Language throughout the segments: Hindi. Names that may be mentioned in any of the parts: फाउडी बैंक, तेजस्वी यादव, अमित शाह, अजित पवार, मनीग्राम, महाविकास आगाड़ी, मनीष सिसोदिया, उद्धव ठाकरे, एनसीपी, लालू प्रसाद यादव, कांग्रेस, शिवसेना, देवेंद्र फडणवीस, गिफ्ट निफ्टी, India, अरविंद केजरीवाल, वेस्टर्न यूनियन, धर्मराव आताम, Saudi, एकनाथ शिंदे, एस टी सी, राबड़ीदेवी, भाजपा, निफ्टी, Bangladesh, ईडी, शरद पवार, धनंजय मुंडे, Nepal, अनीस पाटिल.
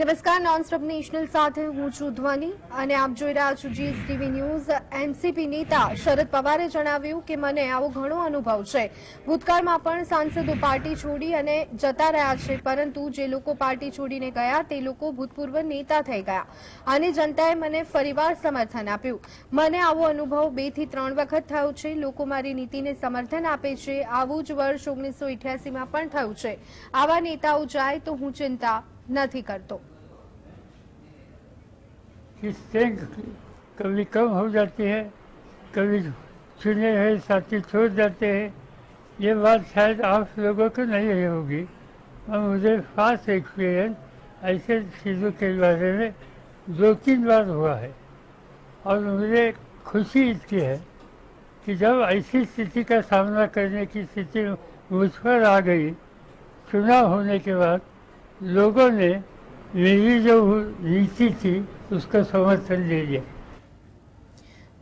નમસ્કાર નોનસ્ટોપ નેશનલ સાથે હું છું ધ્વની અને આપ જોઈ રહ્યા છો જીએસટીવી ન્યૂઝ। એનસીપી નેતા શરદ પવારે જણાવ્યું કે મને આવો ઘણો અનુભવ છે। ભૂતકાળમાં પણ સાંસદો પાર્ટી છોડી અને જતા રહ્યા છે, પરંતુ જે લોકો પાર્ટી છોડીને ગયા તે લોકો ભૂતપૂર્વ નેતા થઈ ગયા અને જનતાએ મને ફરીવાર સમર્થન આપ્યું। મને આવો અનુભવ 2 થી 3 વખત થયો છે। લોકો મારી નીતિને સમર્થન આપે છે। આવું જ વર્ષ 1988માં પણ થયું છે। આવા નેતાઓ જાય તો હું ચિંતા नहीं करता। किस्तें कभी कम हो जाती है, कभी चुने हुए साथी छोड़ जाते हैं। ये बात शायद आप लोगों को नहीं होगी और मुझे खास एक्सपीरियंस ऐसे चीज़ों के बारे में 2-3 बार हुआ है और मुझे खुशी इसकी है कि जब ऐसी स्थिति का सामना करने की स्थिति मुझ पर आ गई, चुनाव होने के बाद लोगों ने मेरी जो नीति थी उसका समर्थन दे दिया।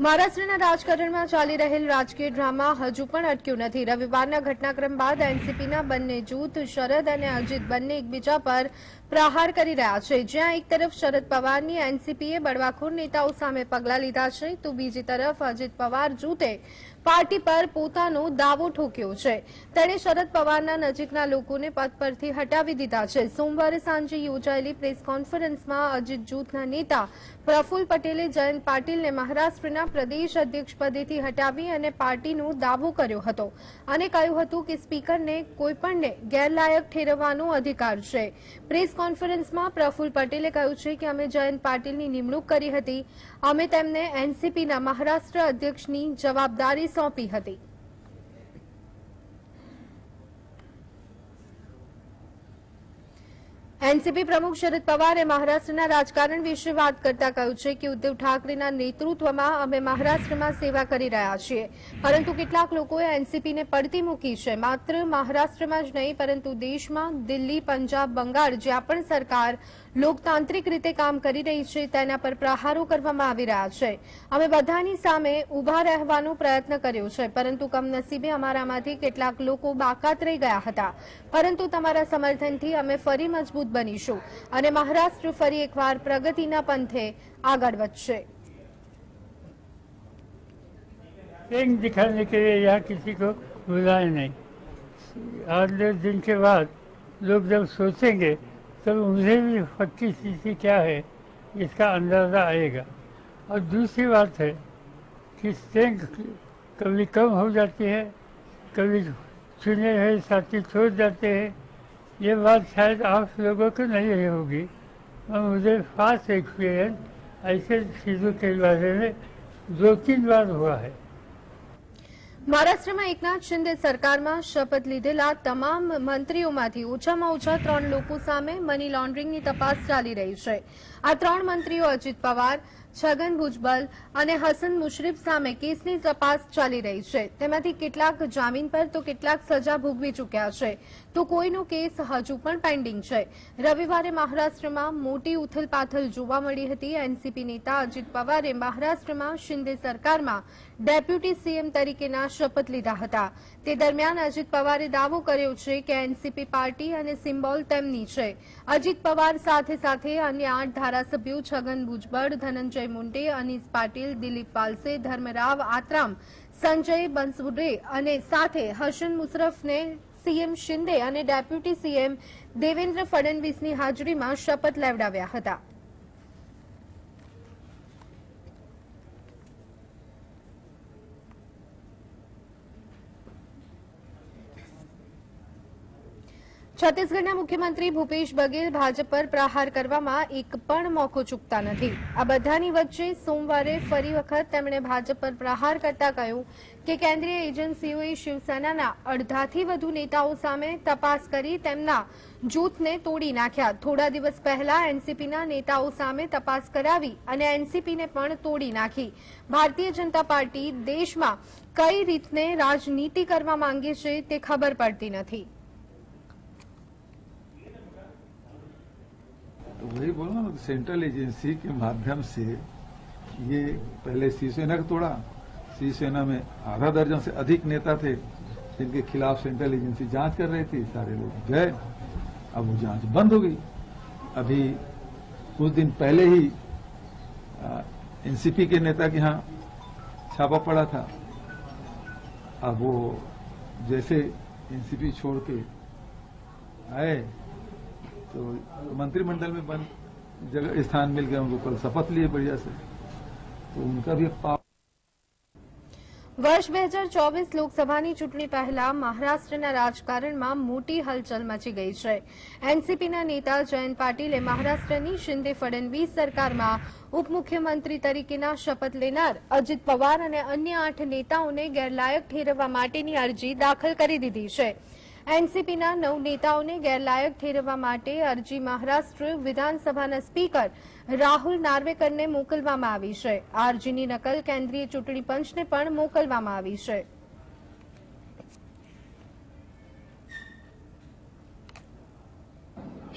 महाराष्ट्रना राजकारणमां चाली रहेल राजकीय ड्रामा हजू पण अटक्यो नथी। रविवारना घटनाक्रम बाद एनसीपीना बंने जूथ शरद अने अजित बंने एकबीजा पर प्रहार करी रह्या छे। ज्यां एक तरफ शरद पवारनी एनसीपीए बड़वाखोर नेताओ सामे पगलां लीधा छे, तो बीजी तरफ अजित पवार जूथे पार्टी पर पोतानो दावो ठोक्यो छे। तेणे शरद पवारना नजीकना लोकोने पद परथी हटावी दीधा छे। सोमवारे सांजे योजायेली प्रेस कोन्फरन्समां अजित जूथना नेता प्रफुल्ल पटेले जयंत पाटिलने महाराष्ट्रना प्रदेश अध्यक्ष पदेथी हटावी अने पार्टीनो दावो कर्यो हतो अने कह्युं हतुं के स्पीकरने कोईपणने गैरलायक ठेरववानो अधिकार छे। प्रेस कोन्फरन्समां प्रफुल्ल पटेले कह्युं छे के अमे जयंत पाटिलनी निमणूक करी हती। अमे तेमने एनसीपीना महाराष्ट्र अध्यक्षनी जवाबदारी सौंपी हती। एनसीपी प्रमुख शरद पवारे महाराष्ट्रना राजकारण विषे बात करता कहू छे कि उद्धव ठाकरेना नेतृत्वमां अमे महाराष्ट्रमां सेवा करी रह्या छीए, परंतु केटलाक लोकोए एनसीपीने पडती मूकी छे। मात्र महाराष्ट्रमां ज नहीं परंतु देशमां दिल्ली, पंजाब, बंगाल ज्यां पण सरकार लोकतांत्रिक रीते काम करी रही छे तेना पर प्रहारो करवामां आवी रह्या छे। अमे बधानी सामे ऊभा रहेवानो प्रयत्न कर्यो छे, परंतु कमनसीबे अमारामांथी केटलाक लोको बाकात रही गया हता। परंतु तमारा समर्थनथी अमे फरी मजबूत बनीशुं अने महाराष्ट्र फरी एकवार प्रगतिना पंथे आगळ वधशे। रंग दिखाने के लिए यहाँ किसी को बुलाए नहीं। आज दिन के बाद लोग जब सोचेंगे तब मुझे भी पक्की स्थिति क्या है इसका अंदाजा आएगा। और दूसरी बात है कि रंग कभी कम हो जाती है, कभी चुने हुए साथी छोड़ जाते हैं। ये बात शायद आप लोगों को नहीं होगी और मुझे खास एक्सपीरियंस ऐसे चीज़ों के बारे में 2-3 बार हुआ है। महाराष्ट्र में एकनाथ शिंदे सरकार में शपथ लीधेला तमाम मंत्रीओं में ओछामां ओछा 3 लोको सामे मनी लॉन्ड्रिंग की तपास चाली रही है। आ 3 मंत्रीओ अजित पवार, छगन भूजबल और हसन मुश्रीफ सामे केसनी तपास चाली रही है। तेमांथी केटलाक जामीन पर तो केटलाक सजा भोगवी चूक्या है, तो कोईनो केस हजू पण पेन्डिंग है। रविवार महाराष्ट्र में मोटी उथलपाथल जोवा मळी हती। एनसीपी नेता अजित पवारे महाराष्ट्र में शिंदे सरकार में डेप्यूटी सीएम तरीकेना शपथ लीधा हता। ते दरमियान अजित पवारे दावो कर्यो छे के एनसीपी पार्टी अने सिम्बोल तेमनी छे। अजित पवार साथे साथे अन्य 8 धारासभ्यो छगन भूजबल, धनंजय मुंडे, अनीस पाटिल, दिलीप पालसे, धर्मराव आताम, संजय बंसुडे अने साथे हसन मुश्रीफ ने सीएम शिंदे अने डेप्यूटी सीएम देवेंद्र फडणवीसनी हाजरीमां शपथ लेवडाव्या हता। छत्तीसगढ़ मुख्यमंत्री भूपेश बघेल भाजपा पर प्रहार करवामां एक पण मौको चूकता नथी। आ बधानी वच्चे सोमवारे फरी वखत तेमणे भाजपा पर प्रहार करता कह्युं के केंद्रीय एजेंसीओए शिवसेनाना 18 વધુ નેતાઓ સામે તપાસ કરી તેમના જૂથને તોડી નાખ્યા। થોડા દિવસ પહેલા એનસીપીના નેતાઓ સામે તપાસ કરાવી અને એનસીપીને પણ તોડી નાખી। ભારતીય જનતા પાર્ટી દેશમાં કઈ રીતને રાજનીતિ કરવા માંગે છે તે ખબર પડતી નથી। तो वही बोला ना, सेंट्रल एजेंसी के माध्यम से ये पहले शिवसेना को तोड़ा। शिवसेना में आधा दर्जन से अधिक नेता थे जिनके खिलाफ सेंट्रल एजेंसी जांच कर रही थी। सारे लोग गए, अब वो जांच बंद हो गई। अभी कुछ दिन पहले ही एनसीपी के नेता के यहाँ छापा पड़ा था। अब वो जैसे एनसीपी छोड़ के आए तो मंत्रिमंडल में बंद जगह स्थान मिल गया उनको, कल शपथ लिए बढ़िया से, तो उनका भी पाप। वर्ष 2024 લોકસભાની ચૂંટણી પહેલા મહારાષ્ટ્રના રાજકારણમાં મોટી હલચલ મચી ગઈ છે। એનસીપીના નેતા જયંત પાટિલે મહારાષ્ટ્રની શિંદે ફડણવીસ સરકારમાં ઉપમુખ્યમંત્રી તરીકેના શપથ લેનાર અજિત પવાર અને અન્ય 8 નેતાઓને ગેરલાયક ઠેરવવા માટેની અરજી દાખલ કરી દીધી છે। એનસીપીના 9 નેતાઓને ગેરલાયક ઠેરવવા માટે અરજી મહારાષ્ટ્ર વિધાનસભાના સ્પીકર રાહુલ નાર્વેકરને મોકલવામાં આવી છે। આ અરજીની નકલ કેન્દ્રીય ચૂંટણી પંચને પણ મોકલવામાં આવી છે।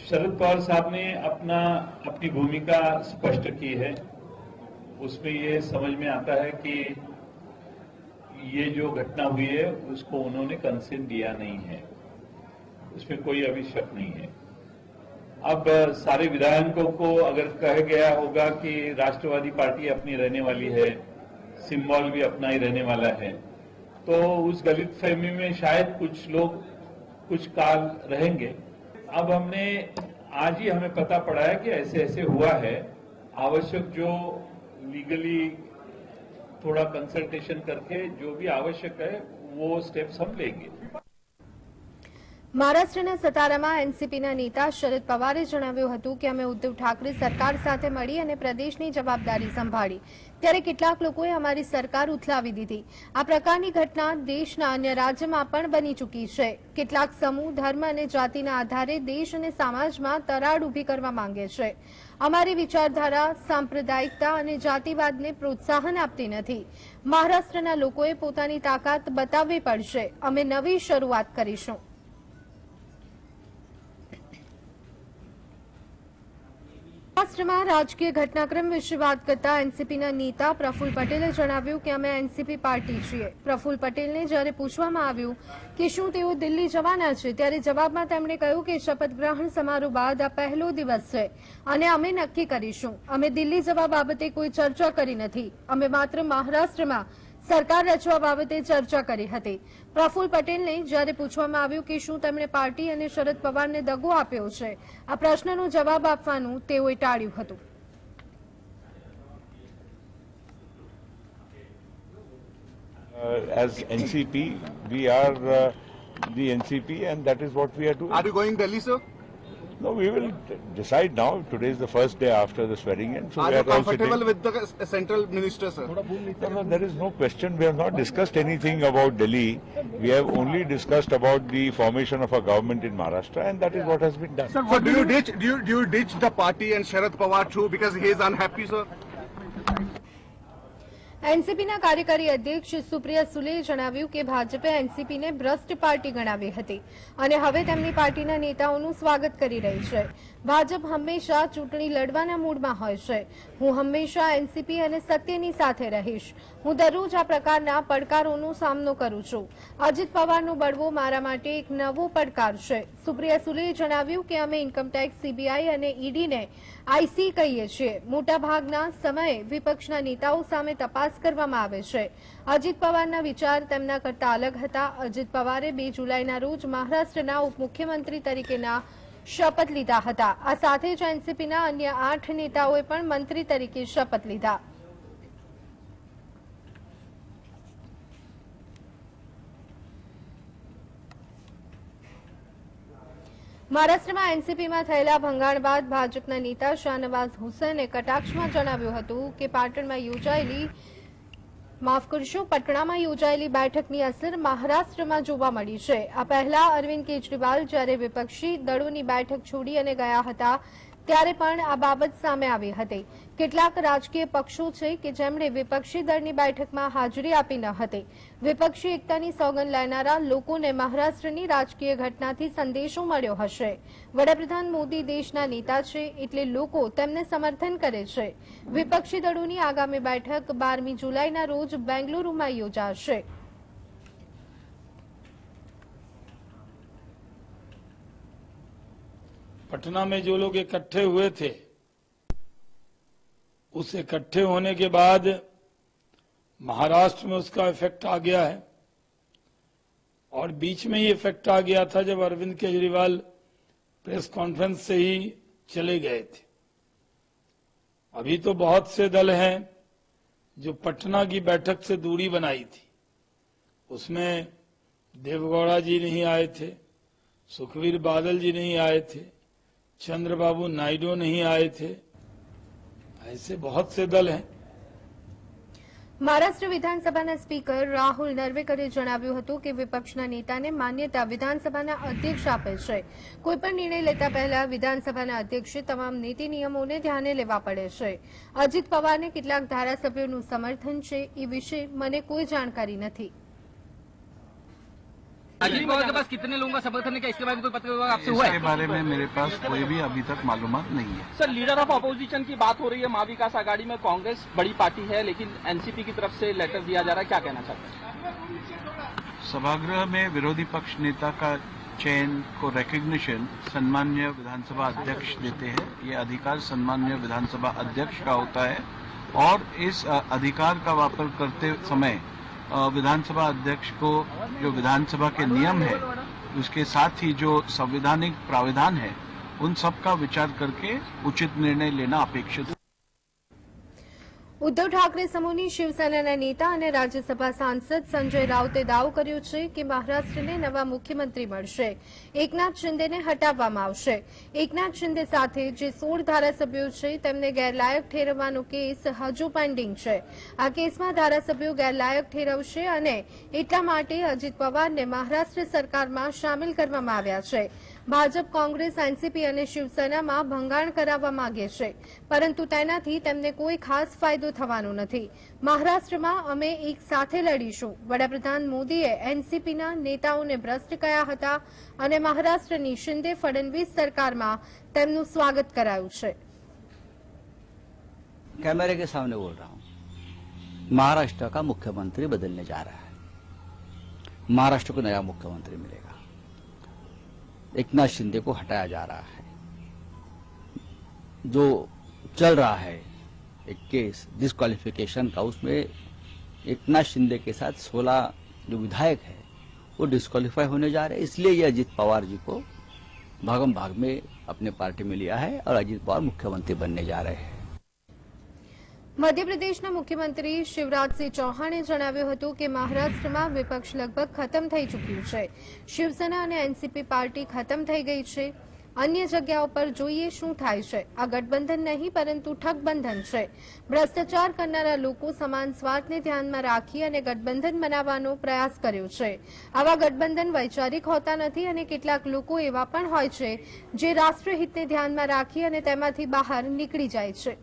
शरद पवार साहब ने अपनी भूमिका स्पष्ट की है, उसमें ये समझ में आता है कि ये जो घटना हुई है उसको उन्होंने कंसेंट दिया नहीं है, उसमें कोई अभी शक नहीं है। अब सारे विधायकों को अगर कहा गया होगा कि राष्ट्रवादी पार्टी अपनी रहने वाली है, सिंबल भी अपना ही रहने वाला है, तो उस गलत फहमी में शायद कुछ लोग कुछ काल रहेंगे। अब आज ही हमें पता पड़ा है कि ऐसे ऐसे हुआ है। आवश्यक जो लीगली थोड़ा कंसल्टेशन करके जो भी आवश्यक है वो स्टेप्स हम लेंगे। મહારાષ્ટ્રના સતારામાં એનસીપીના નેતા શરદ પવારે જણાવ્યું હતું કે અમે ઉદ્ધવ ઠાકરે સરકાર સાથે મળી અને પ્રદેશની જવાબદારી સંભાળી, ત્યારે કેટલાક લોકોએ અમારી સરકાર ઉથલાવી દીધી। આ પ્રકારની ઘટના દેશના અન્ય રાજ્યમાં પણ બની ચૂકી છે। કેટલાક સમૂહ ધર્મ અને જાતિના આધારે દેશ અને સમાજમાં તરાડ ઉભી કરવા માંગે છે। અમારી વિચારધારા સાંપ્રદાયિકતા અને જાતિવાદને પ્રોત્સાહન આપતી નથી। મહારાષ્ટ્રના લોકોએ પોતાની તાકાત બતાવવી પડશે। અમે નવી શરૂઆત કરીશું। મહારાષ્ટ્રમાં રાજકીય ઘટનાક્રમ વિશે વાત કરતા એનસીપીના નેતા પ્રફુલ્લ પટેલે જણાવ્યું કે અમે એનસીપી પાર્ટી છીએ। પ્રફુલ્લ પટેલને જ્યારે પૂછવામાં આવ્યું કે શું તેઓ દિલ્હી જવાના છે, ત્યારે જવાબમાં તેમણે કહ્યું કે શપથ ગ્રહણ સમારોહ બાદ આ પહેલો દિવસ છે અને અમે નક્કી કરીશું। અમે દિલ્હી જવા બાબતે કોઈ ચર્ચા કરી નથી, અમે માત્ર મહારાષ્ટ્રમાં સરકાર રચવા બાબતે ચર્ચા કરી હતી। પ્રફુલ્લ પટેલને જ્યારે પૂછવામાં આવ્યું કે શું તેમણે પાર્ટી અને શરદ પવારને દગો આપ્યો છે, આ પ્રશ્નનો જવાબ આપવાનું તેઓએ ટાળ્યું હતું। As NCP, we are the NCP and that is what we are doing. Are you going Delhi, sir? No, we will decide now. Today is the first day after the swearing-in. So are you comfortable with the central minister, sir? No, there is no question. We have not discussed anything about Delhi. We have only discussed about the formation of a government in Maharashtra, and that is what has been done. Sir, what do you ditch? Do you ditch the party and Sharad Pawar too because he is unhappy, sir? એનસીપીના કાર્યકારી અધ્યક્ષ સુપ્રિયા સુલે જણાવ્યું કે ભાજપે એનસીપીને ભ્રષ્ટ પાર્ટી ગણાવી હતી અને હવે તેમની પાર્ટીના નેતાઓનું સ્વાગત કરી રહી છે। ભાજપ હંમેશા ચૂંટણી લડવાના મૂડમાં હોય છે। હું હંમેશા એનસીપી અને સત્યની સાથે રહીશ। હું દરરોજ આ પ્રકારના પડકારોનો સામનો કરું છું। અજિત પવારનો બળવો મારા માટે એક નવો પડકાર છે। સુપ્રિયા સુલે જણાવ્યું કે અમે ઇન્કમટેક્સ, સીબીઆઈ અને ઈડીને આઈસી કહીએ છીએ। મોટાભાગના સમયે વિપક્ષના નેતાઓ સામે તપાસ કરવામાં આવે છે। અજિત પવારના વિચાર તેમના કરતા અલગ હતા। અજિત પવારે 2 જુલાઈના રોજ મહારાષ્ટ્રના ઉપમુખ્યમંત્રી તરીકેના શપથ લીધા હતા। આ સાથે જ એનસીપીના અન્ય 8 નેતાઓએ પણ મંત્રી તરીકે શપથ લીધા। મહારાષ્ટ્રમાં એનસીપીમાં થયેલા ભંગાણ બાદ ભાજપના નેતા શાહનવાઝ હુસેને કટાક્ષમાં જણાવ્યું હતું કે પટણામાં યોજાયેલી બેઠકની અસર મહારાષ્ટ્રમાં જોવા મળી છે। આ પહેલા અરવિંદ કેજરીવાલ જ્યારે વિપક્ષી દળોની બેઠક છોડી અને ગયા હતા, ત્યારે પણ આ બાબત સામે આવી હતી। કેટલાક રાજકીય પક્ષો છે કે જેમણે વિપક્ષી દળની બેઠકમાં હાજરી આપી ન હતી। વિપક્ષી એકતાની સોગંદ લેનારા લોકોને મહારાષ્ટ્રની રાજકીય ઘટનાથી સંદેશો મળ્યો હશે। વડાપ્રધાન મોદી દેશના નેતા છે, એટલે લોકો તેમને સમર્થન કરે છે। વિપક્ષી દળોની આગામી બેઠક 12મી જુલાઈના રોજ બેંગલુરુમાં યોજાશે। पटना में जो लोग इकट्ठे हुए थे उस इकट्ठे होने के बाद महाराष्ट्र में उसका इफेक्ट आ गया है और बीच में ही इफेक्ट आ गया था जब अरविंद केजरीवाल प्रेस कॉन्फ्रेंस से ही चले गए थे। अभी तो बहुत से दल हैं जो पटना की बैठक से दूरी बनाई थी, उसमें देवगौड़ा जी नहीं आए थे, सुखवीर बादल जी नहीं आए थे, चंद्रबाबू नायडू नहीं आए थे, ऐसे बहुत से दल हैं। महाराष्ट्र विधानसभाના સ્પીકર રાહુલ નાર્વેકરે જણાવ્યું હતું કે વિપક્ષના નેતાને માન્યતા વિધાનસભાના અધ્યક્ષ આપે છે। કોઈપણ નિર્ણય લેતા પહેલા વિધાનસભાના અધ્યક્ષે તમામ નીતિ નિયમોને ધ્યાને લેવા પડે છે। અજિત પવારને કેટલાક ધારાસભ્યોનું સમર્થન છે, એ વિશે મને કોઈ જાણકારી નથી। अजीत पवार के पास कितने लोगों का समर्थन है, क्या इसके बारे में कोई पत्र विभाग आपसे हुआ है? इसके बारे में मेरे पास कोई भी अभी तक मालूमात नहीं है। सर, लीडर ऑफ अपोजिशन की बात हो रही है, महाविकास आगाड़ी में कांग्रेस बड़ी पार्टी है लेकिन एनसीपी की तरफ से लेटर दिया जा रहा है, क्या कहना चाहते हैं? सभागृह में विरोधी पक्ष नेता का चयन को रिकग्निशन सम्माननीय विधानसभा अध्यक्ष देते हैं। ये अधिकार सम्माननीय विधानसभा अध्यक्ष का होता है और इस अधिकार का वापर करते समय विधानसभा अध्यक्ष को जो विधानसभा के नियम है उसके साथ ही जो संवैधानिक प्राविधान है उन सब का विचार करके उचित निर्णय लेना अपेक्षित है। उद्धव ठाकरे समूहनी शिवसेनाના નેતા અને રાજ્યસભા સાંસદ સંજય રાઉતે દાવો કર્યો છે કે મહારાષ્ટ્રને નવા મુખ્યમંત્રી મળશે, એકનાથ શિંદેને હટાવવામાં આવશે। એકનાથ શિંદે સાથે જે 16 ધારાસભ્યો છે તેમને ગેરલાયક ઠેરવવાનો કેસ હજુ પેન્ડિંગ છે। આ કેસમાં ધારાસભ્યો ગેરલાયક ઠેરવશે અને એટલા માટે અજિત પવારને મહારાષ્ટ્ર સરકારમાં સામેલ કરવામાં આવ્યા છે। ભાજપ, કોંગ્રેસ, એનસીપી અને શિવસેનામાં ભંગાણ કરાવવા માંગે છે, પરંતુ તેનાથી તેમને કોઈ ખાસ ફાયદો થવાનો નથી। મહારાષ્ટ્રમાં અમે એક સાથે લડીશું। વડાપ્રધાન મોદીએ એનસીપીના નેતાઓને ભ્રષ્ટ કયા હતા અને મહારાષ્ટ્રની શિંદે ફડણવીસ સરકારમાં તેમનું સ્વાગત કરાયું છે। कैमरे के सामने बोल रहा हूं, महाराष्ट्र का मुख्यमंत्री बदलने जा रहा है। महाराष्ट्र को नया मुख्यमंत्री मिलेगा। एकनाथ शिंदे को हटाया जा रहा है। जो चल रहा है एक केस डिस्क्वालिफिकेशन का, उसमें एकनाथ शिंदे के साथ 16 जो विधायक है वो डिस्क्वालीफाई होने जा रहे हैं। इसलिए ये अजित पवार जी को भागम भाग में अपने पार्टी में लिया है और अजित पवार मुख्यमंत्री बनने जा रहे हैं। મધ્યપ્રદેશના મુખ્યમંત્રી શિવરાજસિંહ ચૌહાણે જણાવ્યું હતું કે મહારાષ્ટ્રમાં વિપક્ષ લગભગ ખતમ થઈ ચૂક્યું છે। શિવસેના અને એનસીપી પાર્ટી ખતમ થઈ ગઈ છે। અન્ય જગ્યાઓ પર જોઈએ શું થાય છે। આ ગઠબંધન નહીં પરંતુ ઠગબંધન છે। ભ્રષ્ટાચાર કરનારા લોકો સમાન સ્વાર્થને ધ્યાનમાં રાખી અને ગઠબંધન બનાવવાનો પ્રયાસ કર્યો છે। આવા ગઠબંધન વૈચારિક હોતા નથી અને કેટલાક લોકો એવા પણ હોય છે જે રાષ્ટ્રહિતને ધ્યાનમાં રાખી અને તેમાંથી બહાર નીકળી જાય છે।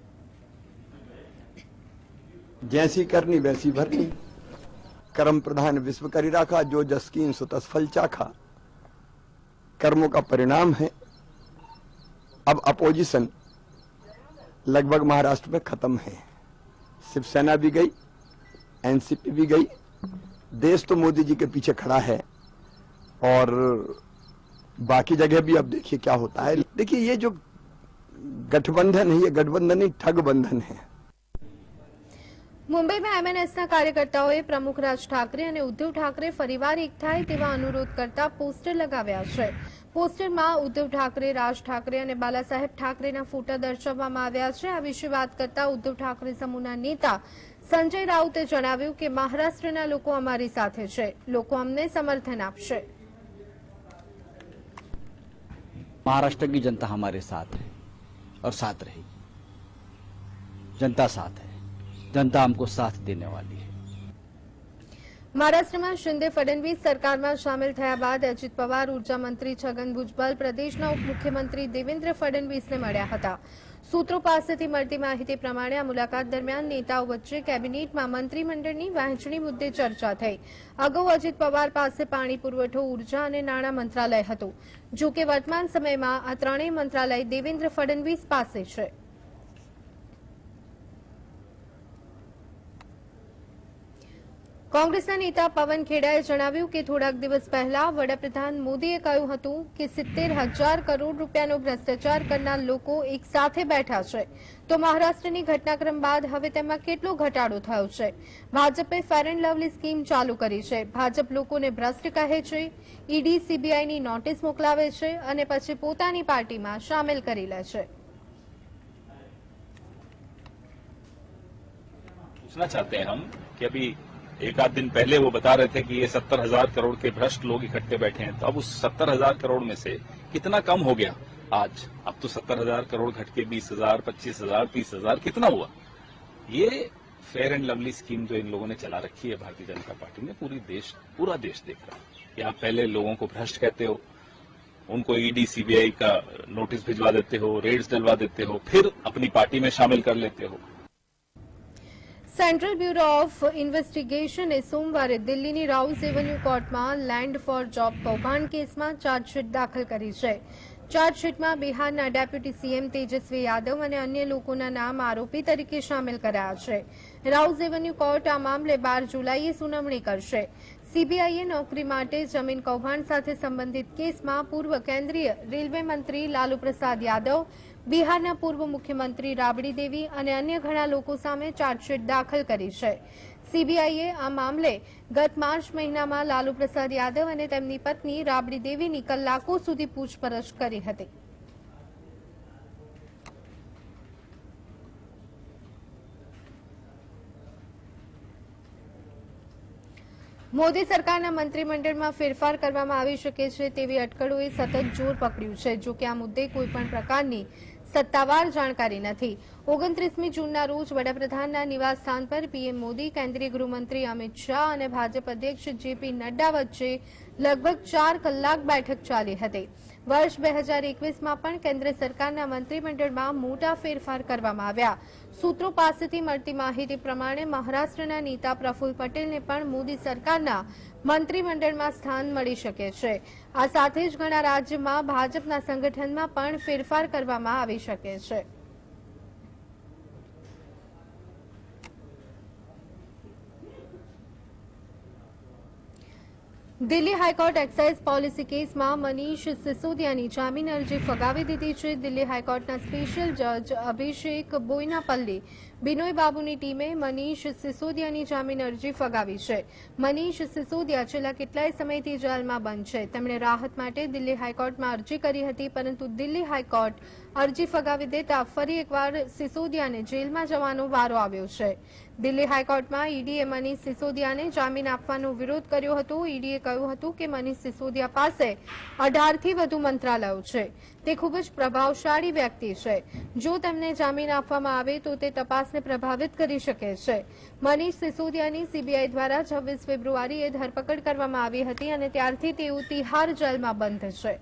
जैसी करनी वैसी भरनी, कर्म प्रधान विश्व करी राखा, जो जसकीन सो तसफल चाखा, कर्मों का परिणाम है। अब अपोजिशन लगभग महाराष्ट्र में खत्म है। शिवसेना भी गई, एनसीपी भी गई। देश तो मोदी जी के पीछे खड़ा है और बाकी जगह भी अब देखिए क्या होता है। देखिए ये जो गठबंधन है, ये गठबंधन ही ठगबंधन है। मुंबई में एमएनएसના કાર્યકર્તાઓએ પ્રમુખ રાજ ઠાકરે અને ઉદ્ધવ ઠાકરે ફરીવાર એક થાય તેવા અનુરોધ કરતા પોસ્ટર લગાવ્યા છે। પોસ્ટરમાં ઉદ્ધવ ઠાકરે, રાજ ઠાકરે અને બાલાસાહેબ ઠાકરેના ફોટા દર્શાવવામાં આવ્યા છે। આ વિશે વાત કરતા ઉદ્ધવ ઠાકરે સમૂહના નેતા સંજય રાઉતે જણાવ્યું કે મહારાષ્ટ્રના લોકો અમારી સાથે છે, લોકો અમને સમર્થન આપશે। મહારાષ્ટ્ર की जनता हमारे साथ है और साथ रहेगी। जनता साथ है, जनता हमको साथ देने वाली है। महाराष्ट्र में शिंदे फडणवीस सरकार में शामिल थया बाद अजित पवार, ऊर्जा मंत्री छगन भूजबल, प्रदेश उप मुख्यमंत्री देवेंद्र फडणवीस ने मळ्या हता। सूत्रों पासेथी मळती माहिती प्रमाणे आ मुलाकात दरमियान नेताओं वच्चे कैबिनेट में मंत्रिमंडळनी वहेंचणी मुद्दे चर्चा थई। अगाऊ अजित पवार पास पाणी पुरवठो, ऊर्जा और नाणां मंत्रालय हतुं, जो के वर्तमान समय में आ त्रणेय मंत्रालय देवेंद्र फडणवीस पासे छे। કોંગ્રેસના નેતા પવન ખેડાએ જણાવ્યું કે થોડાક દિવસ પહેલા વડાપ્રધાન મોદીએ કહ્યું હતું કે 70,000 કરોડ રૂપિયાનો ભ્રષ્ટાચાર કરનાર લોકો એક સાથે બેઠા છે તો મહારાષ્ટ્રની ઘટનાક્રમ બાદ હવે તેમાં કેટલો ઘટાડો થયો છે। ભાજપે ફેર એન્ડ લવલી સ્કીમ ચાલુ કરી છે। ભાજપ લોકોને ભ્રષ્ટ કહે છે। ઈડી સીબીઆઈની નોટિસ મોકલાવે છે અને પછી પોતાની પાર્ટીમાં સામેલ કરી લે છે। पूछना चाहते हैं हम कि अभी एक आध दिन पहले वो बता रहे थे कि ये 70,000 करोड़ के भ्रष्ट लोग इकट्ठे बैठे हैं, तो अब उस 70,000 करोड़ में से कितना कम हो गया आज? अब तो 70,000 करोड़ घट के 20,000, 25,000, 30,000 कितना हुआ? ये फेयर एंड लवली स्कीम जो इन लोगों ने चला रखी है भारतीय जनता पार्टी ने, पूरा देश देख रहा है कि आप पहले लोगों को भ्रष्ट कहते हो, उनको ईडी सीबीआई का नोटिस भिजवा देते हो, रेड्स दिलवा देते हो, फिर अपनी पार्टी में शामिल कर लेते हो। सेंट्रल ब्यूरो ऑफ इन्वेस्टिगेशन सोमवार दिल्ली की राव एवेन्यू कोर्ट में लैंड फॉर जॉब कौभांड केस में चार्जशीट दाखिल करी है। चार्जशीट में बिहार डेप्यूटी सीएम तेजस्वी यादव और अन्य लोगों का नाम आरोपी तरीके शामिल कराया है। राउज एवेन्यू कोर्ट आ मामले 12 जुलाई सुनावणी करशे। सीबीआईए नौकरी माटे जमीन कौभांड साथे संबंधित केस में पूर्व केन्द्रीय रेलवे मंत्री लालू प्रसाद यादव, बिहारना पूर्व मुख्यमंत्री राबड़ीदेवी और अन्य घणा लोको सामे चार्जशीट दाखिल करी है। सीबीआईए आ मामले गत मार्च महीना में लालू प्रसाद यादव और तेमनी पत्नी राबड़ीदेवी की कलाकों सुधी पूछपरछ करी हती। मोदी सरकारना मंत्रिमंडळमां फेरफार करवामां आवी शके छे तेवी अटकळोए सतत जोर पकड्युं छे। जो के आ मुद्दे कोईपण प्रकारनी सत्तावार जाणकारी नथी। 29 जूनना रोज वडाप्रधानना निवासस्थान पर पीएम मोदी, केन्द्रीय गृहमंत्री अमित शाह और भाजप अध्यक्ष जेपी नड्डा वच्चे लगभग 4 कलाक बैठक चाली हती। वर्ष 2021 में पण केन्द्र सरकारना मंत्रिमंडळमां मोटा फेरफार करवामां आव्या। सूत्रों पासेथी मळती माहिती प्रमाणे महाराष्ट्रना नेता प्रफुल्ल पटेलने पण मोदी सरकारना मंत्रिमंडळमां स्थान मळी शके छे। आ साथे ज घणा राज्यमां भाजपना संगठनमां पण फेरफार करवामां आवी शके छे। Delhi high court excise policy case में मनीष सिसोदिया की जामीन अरजी फगावी दीधी है। दिल्ली हाईकोर्टना स्पेशल जज अभिषेक बोईनापल्ली बिनोई बाबू की टीमें मनीष सिसोदिया की जामीन अरजी फगावी है। मनीष सिसोदिया छेल्ला केटलाय समयथी जेल में बंद है। तेमणे राहत माटे दिल्ली हाईकोर्ट में अरजी करी हती, परंतु दिल्ली हाईकोर्ट अरजी फगावी देता फरी एकवार सिसोदिया ने जेल में जवानो वारो आव्यो छे। दिल्ली हाईकोर्ट में ईडीए मनीष सिसोदिया ने जामीन आपવાનો વિરોધ કર્યો હતો। ईडीए કહ્યું હતું કે મનીષ સિસોદિયા પાસે 18 થી વધુ મંત્રાલયો છે। તે ખૂબ જ પ્રભાવશાળી વ્યક્તિ છે। જો તેમને જામીન આપવામાં આવે તો તે તપાસને પ્રભાવિત કરી શકે છે। મનીષ સિસોદિયાની સીબીઆઈ દ્વારા 26 ફેબ્રુઆરીએ ધરપકડ કરવામાં આવી હતી અને ત્યારથી તેઓ તિહાર જેલમાં બંધ છે।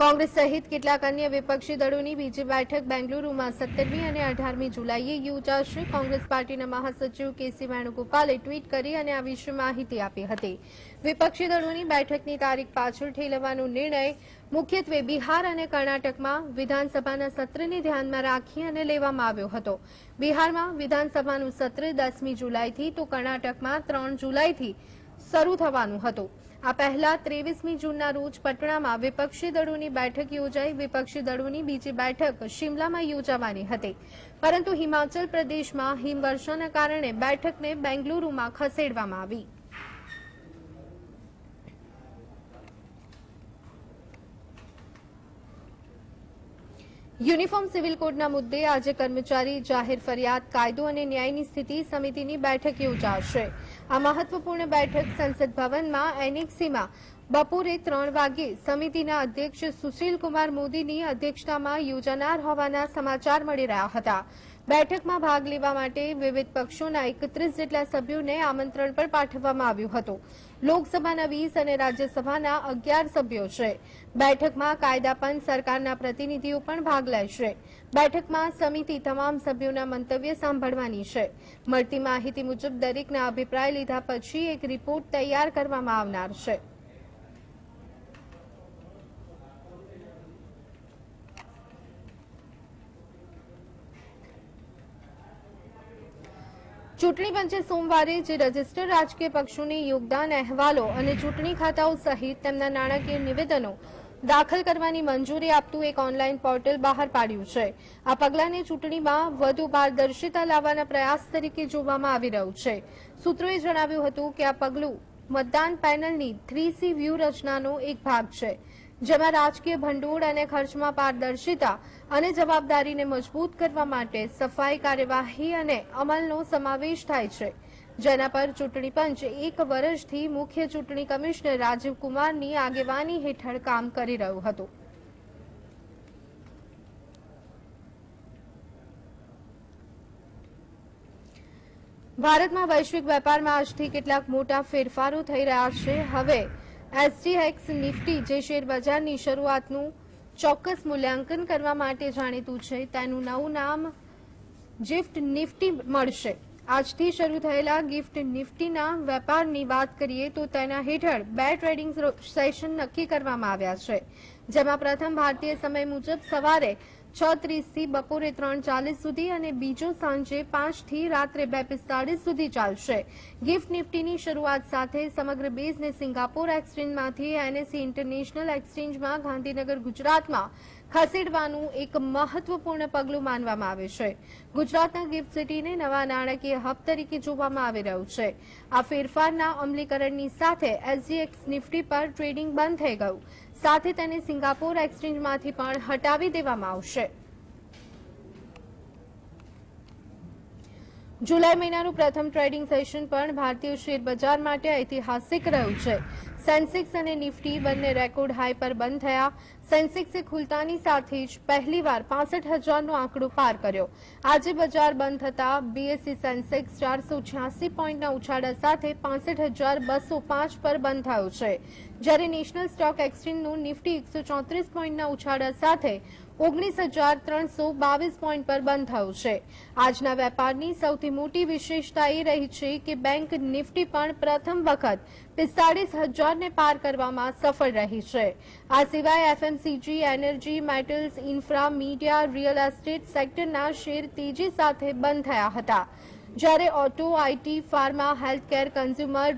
कांग्रेस सहित केटलाक अन्य विपक्षी दलों की बीजी बैठक बेंगलुरू में 17મી और 18મી जुलाईए योजाशे। कांग्रेस पार्टी महासचिव केसी वेणुगोपाले ट्वीट करी अने आ विषे माहिती आपी हती। विपक्षी दलों की बैठक की तारीख पाछळ ठेलवानो निर्णय मुख्यत्वे बिहार और कर्नाटक में विधानसभा सत्र ने ध्यान में राखी अने लेवामां आव्यो हतो। बिहार में विधानसभा सत्र 10મી जुलाई थी तो कर्नाटक में 3 जुलाई थी शरू थवानुं हतुं। आ पहला 23મી जूनना रोज पटना में विपक्षी दलों की बैठक योजाई। विपक्षी दलों की बीजी बैठक शिमला में योजावानी हती, परंतु हिमाचल प्रदेश में हिमवर्षाने कारणे बैठक ने बेंगलुरू में खसेडवामां आवी। यूनिफॉर्म सिविल कोडना मुद्दे आज कर्मचारी जाहिर फरियाद कायदो और न्याय की स्थिति समिति की बैठक योजाशे। आ महत्वपूर्ण बैठक संसद भवन में एनेक्सी में बपोरे 3 वागे समितिना अध्यक्ष सुशील कुमार मोदीनी अध्यक्षता में योजानार होवाना समाचार मळी रह्या हता। बैठक में भाग लेवा माटे विविध पक्षोना 31 जेटला सभ्योने आमंत्रण पर पाठववामां आव्युं हतुं। लोकसभाना 20 अने राज्यसभाना 11 सभ्यो छे। बैठक में कायदापंच सरकारना प्रतिनिधिओ पण भाग लेशे। बैठक में समिति तमाम सभ्योना मंतव्य सांभळवानी छे। मळती माहिती मुजब दरेकना अभिप्राय लीधा पछी एक रिपोर्ट तैयार करवामां आवनार छे। ચૂંટણી પંચે સોમવારે જે રજિસ્ટર રાજકીય પક્ષોની યોગદાન અહેવાલો અને ચૂંટણી ખાતાઓ સહિત તેમના નાણાકીય નિવેદનો દાખલ કરવાની મંજૂરી આપતું એક ઓનલાઈન પોર્ટલ બહાર પાડ્યું છે. આ પગલાંને ચૂંટણીમાં વધુ પારદર્શિતા લાવવાના પ્રયાસ તરીકે જોવામાં આવી રહ્યું છે. સૂત્રોએ જણાવ્યું હતું કે આ પગલું મતદાન પેનલની 3C વ્યૂહરચનાનો એક ભાગ છે, જેમાં રાજકીય ભંડોળ અને ખર્ચમાં પારદર્શિતા અને જવાબદારીને મજબૂત કરવા માટે સફાઈ કાર્યવાહી અને અમલનો સમાવેશ થાય છે, જેના પર ચૂંટણી પંચ એક વર્ષથી મુખ્ય ચૂંટણી કમિશનર રાજીવ કુમારની આગેવાની હેઠળ કામ કરી રહ્યું હતું. ભારતમાં વૈશ્વિક વેપારમાં આજથી કેટલાક મોટા ફેરફારો થઈ રહ્યા છે. હવે SGX निफ्टी जे शेर बजारनी शरूआतनु चौक्कस मूल्यांकन करवा माटे जाणीतुं छे, तेनुं नवुं नाम गिफ्ट निफ्टी मळशे. आजथी शरू थयेला गिफ्ट निफ्टीना वेपारनी वात करीए तो तेना हेठळ बे ट्रेडिंग सेशन नक्की करवामां આવ્યા છે, જેમાં પ્રથમ ભારતીય સમય મુજબ સવારે 6:30 થી બપોરે 3:40 સુધી અને બીજો સાંજે 5 થી રાત્રે 2:45 સુધી ચાલશે. ગિફ્ટ નિફ્ટીની શરૂઆત સાથે સમગ્ર બેઝને સિંગાપોર એક્સચેન્જમાંથી NSE ઇન્ટરનેશનલ એક્સચેન્જમાં ગાંધીનગર ગુજરાતમાં ખસેડવાનું એક મહત્વપૂર્ણ પગલું માનવામાં આવે છે. ગુજરાતના ગિફ્ટ સિટીને નવા નાણાકીય હબ તરીકે જોવામાં આવી રહ્યું છે. આ ફેરફારના અમલીકરણની સાથે SGX નિફ્ટી પર ટ્રેડિંગ બંધ થઈ ગયું, સાથે તેને સિંગાપોર એક્સચેન્જમાંથી પણ હટાવી દેવામાં આવશે. जुलाई મહિનાનું પ્રથમ ટ્રેડિંગ સેશન પણ ભારતીય શેર બજાર માટે ઐતિહાસિક રહ્યું છે. સેન્સેક્સ અને નિફ્ટી બંને રેકોર્ડ હાઈ પર બંધ થયા. સેન્સેક્સે ખુલતાની સાથે જ પહેલીવાર 65,000નો આંકડો પાર કર્યો. આજે બજાર બંધ થતા BSE સેન્સેક્સ 486 પોઈન્ટના ઉછાળા સાથે 65,205 પર બંધ થયો છે, જ્યારે નેશનલ સ્ટોક એક્સચેન્જનું નિફ્ટી 134 પોઈન્ટના ઉછાળા સાથે 19,322 પોઈન્ટ પર બંધ થયું છે. આજના વેપારની સૌથી મોટી વિશેષતા એ રહી છે કે બેંક નિફ્ટી પણ પ્રથમ વખત 45,000 ને પાર કરવામાં સફળ રહી છે. આ સિવાય FMCG, energy, metals, infra, media, real estate સેક્ટરના શેર તેજી સાથે બંધ થયા હતા, જ્યારે auto, IT, pharma, healthcare, consumer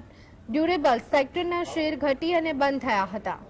durable સેક્ટરના શેર ઘટી અને બંધ થયા હતા.